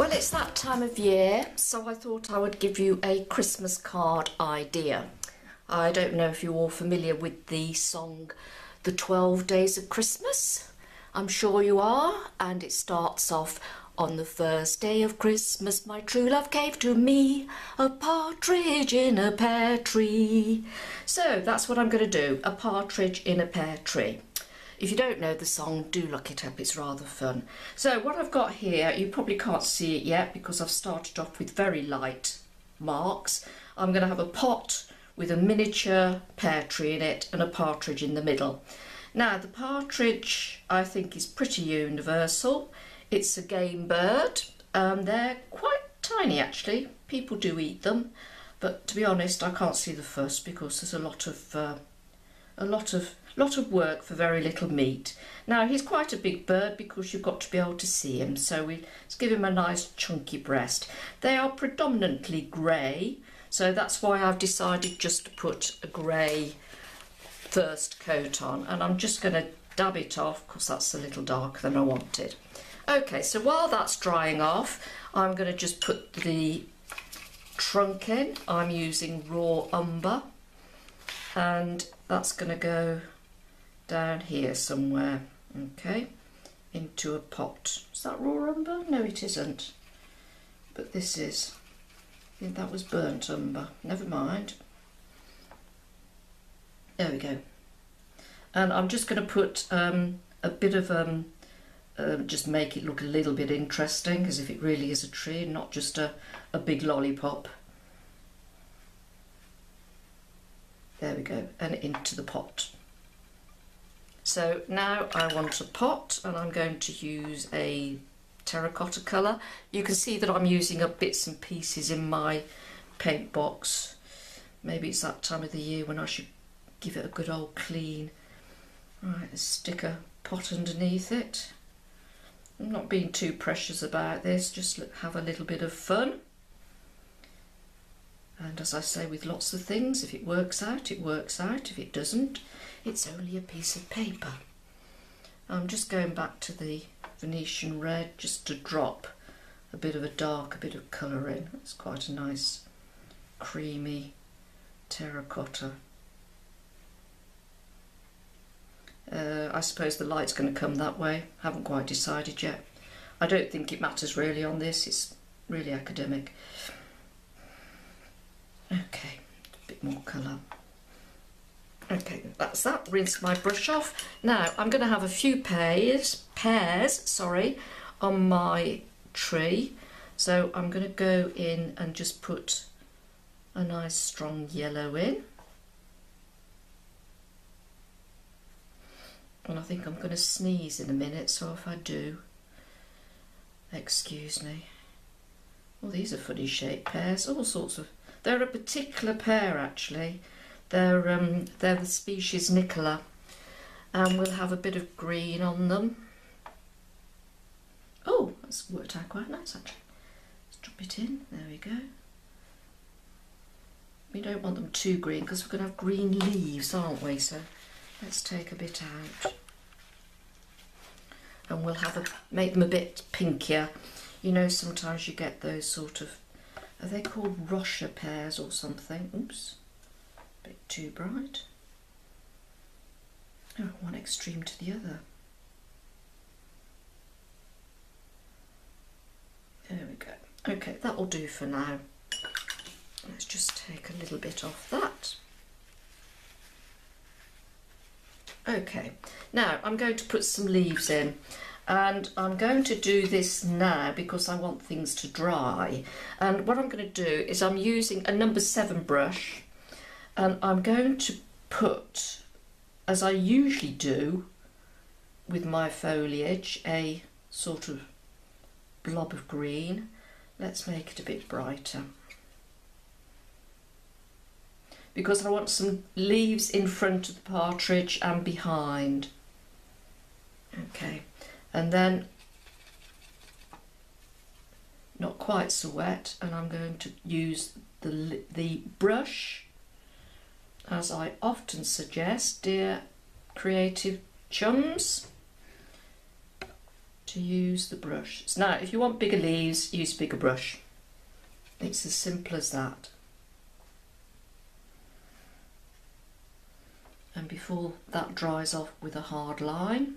Well, it's that time of year, so I thought I would give you a Christmas card idea. I don't know if you're all familiar with the song The 12 Days of Christmas. I'm sure you are, and it starts off, on the first day of Christmas my true love gave to me a partridge in a pear tree. So that's what I'm going to do, a partridge in a pear tree. If you don't know the song, do look it up, it's rather fun. So what I've got here, you probably can't see it yet because I've started off with very light marks. I'm going to have a pot with a miniature pear tree in it and a partridge in the middle. Now the partridge, I think, is pretty universal. It's a game bird. They're quite tiny actually, people do eat them, but to be honest I can't see the fuss because there's a lot of work for very little meat. Now he's quite a big bird because you've got to be able to see him, so let's give him a nice chunky breast. They are predominantly grey, so that's why I've decided just to put a grey first coat on, and I'm just going to dab it off because that's a little darker than I wanted. Okay, so while that's drying off, I'm going to just put the trunk in. I'm using raw umber, and that's going to go down here somewhere, okay, into a pot. Is that raw umber? No, it isn't. But this is, I think that was burnt umber. Never mind. There we go. And I'm just going to put a bit of, just make it look a little bit interesting, as if it really is a tree, not just a big lollipop. There we go, and into the pot. So now I want a pot, and I'm going to use a terracotta colour. You can see that I'm using up bits and pieces in my paint box. Maybe it's that time of the year when I should give it a good old clean. Right, let's stick a pot underneath it. I'm not being too precious about this, just have a little bit of fun. And as I say with lots of things, if it works out, it works out. If it doesn't, it's only a piece of paper. I'm just going back to the Venetian red just to drop a bit of a dark, a bit of colour in. It's quite a nice creamy terracotta. I suppose the light's going to come that way. Haven't quite decided yet. I don't think it matters really on this. It's really academic. Okay, a bit more colour. Okay, that's that. Rinse my brush off. Now I'm going to have a few pears, on my tree. So I'm going to go in and just put a nice strong yellow in. And I think I'm going to sneeze in a minute, so if I do, excuse me. Well, these are funny shaped pears, all sorts of. They're a particular pear actually. They're the species Nicola, and we'll have a bit of green on them. Oh, that's worked out quite nice actually. Let's drop it in. There we go. We don't want them too green because we're going to have green leaves, aren't we? So let's take a bit out. And we'll have make them a bit pinkier. You know, sometimes you get those sort of, are they called Rocher pears or something? Oops, a bit too bright. Oh, one extreme to the other. There we go. Okay, that will do for now. Let's just take a little bit off that. Okay, now I'm going to put some leaves in, and I'm going to do this now because I want things to dry. And what I'm going to do is I'm using a number 7 brush, and I'm going to put, as I usually do with my foliage, a sort of blob of green. Let's make it a bit brighter, because I want some leaves in front of the partridge and behind. Okay, and then not quite so wet, and I'm going to use the brush, as I often suggest, dear creative chums, to use the brush. Now, if you want bigger leaves, use bigger brush. It's as simple as that. And before that dries off with a hard line,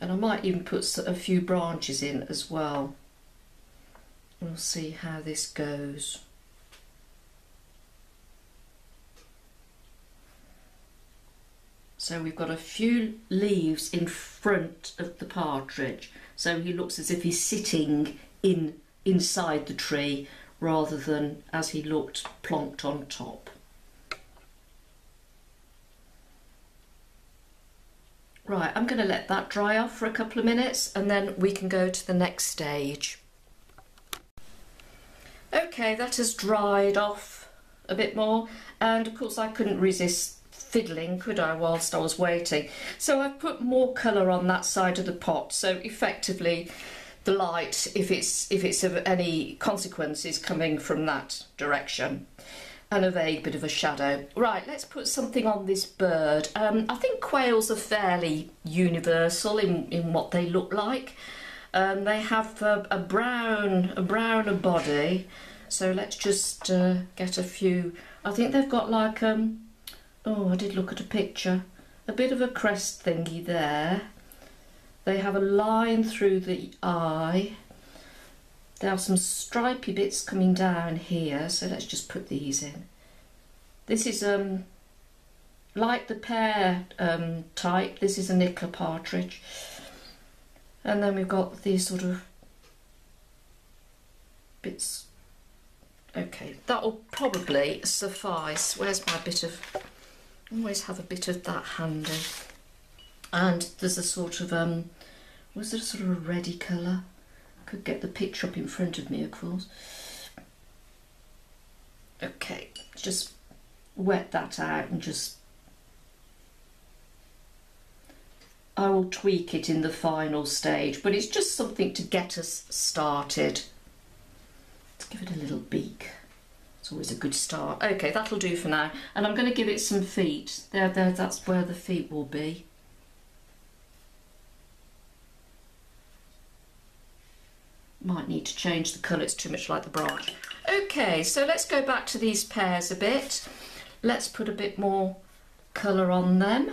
and I might even put a few branches in as well. We'll see how this goes. So we've got a few leaves in front of the partridge, so he looks as if he's sitting inside the tree rather than as he looked plonked on top. Right, I'm going to let that dry off for a couple of minutes and then we can go to the next stage. Okay, that has dried off a bit more, and of course I couldn't resist fiddling, could I, whilst I was waiting. So I've put more colour on that side of the pot, so effectively the light, if it's of any consequence, is coming from that direction, and a vague bit of a shadow. Right, let's put something on this bird. I think quails are fairly universal in what they look like. They have a browner body, so let's just get a few. I think they've got like, oh, I did look at a picture, a bit of a crest thingy there. They have a line through the eye. There are some stripy bits coming down here, so let's just put these in. This is like the pear type. This is a nickler partridge. And then we've got these sort of bits. Okay, that'll probably suffice. Where's my bit of, I always have a bit of that handy. And there's a sort of, was it a sort of a reddy colour? I could get the picture up in front of me, of course. Okay, just wet that out and just, I will tweak it in the final stage, but it's just something to get us started. Let's give it a little beak. It's always a good start. Okay, that'll do for now. And I'm going to give it some feet. There, that's where the feet will be. Might need to change the colour, it's too much like the branch. Okay, so let's go back to these pears a bit. Let's put a bit more colour on them.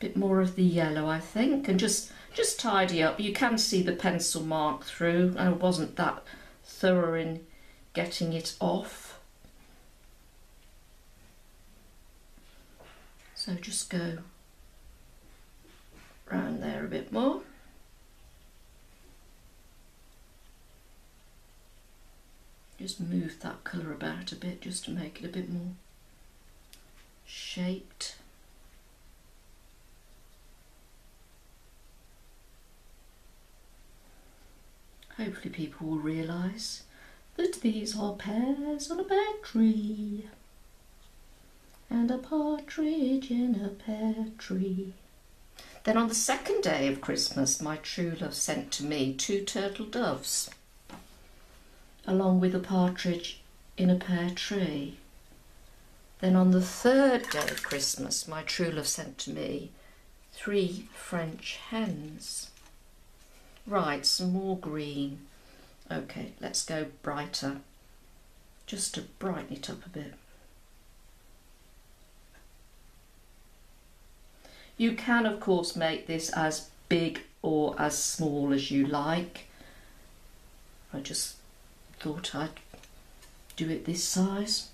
Bit more of the yellow, I think, and just tidy up. You can see the pencil mark through, and I wasn't that thorough in getting it off. So just go round there a bit more. Just move that colour about a bit, just to make it a bit more shaped. Hopefully people will realise that these are pears on a pear tree and a partridge in a pear tree. Then on the second day of Christmas, my true love sent to me 2 turtle doves along with a partridge in a pear tree. Then on the third day of Christmas, my true love sent to me 3 French hens. Right, some more green. Okay, let's go brighter, just to brighten it up a bit. You can, of course, make this as big or as small as you like. I just thought I'd do it this size.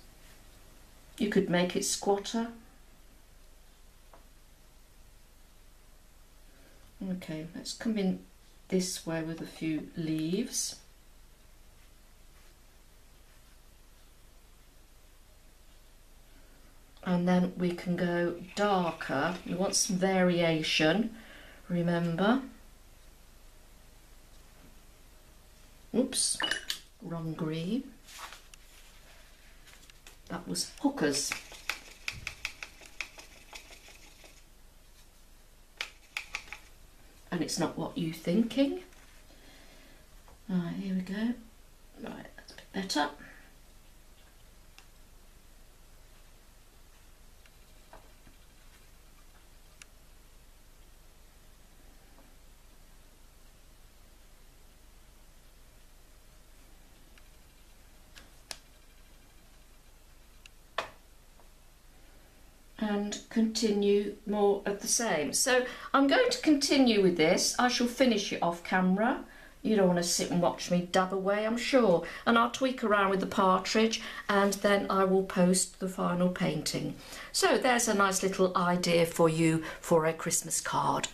You could make it squatter. Okay, let's come in this way with a few leaves. And then we can go darker. You want some variation, remember. Oops, wrong green. That was hookers. And it's not what you're thinking. Right, here we go. Right, that's a bit better. and continue more of the same. So I'm going to continue with this. I shall finish it off camera. You don't want to sit and watch me dab away, I'm sure. And I'll tweak around with the partridge and then I will post the final painting. So there's a nice little idea for you for a Christmas card.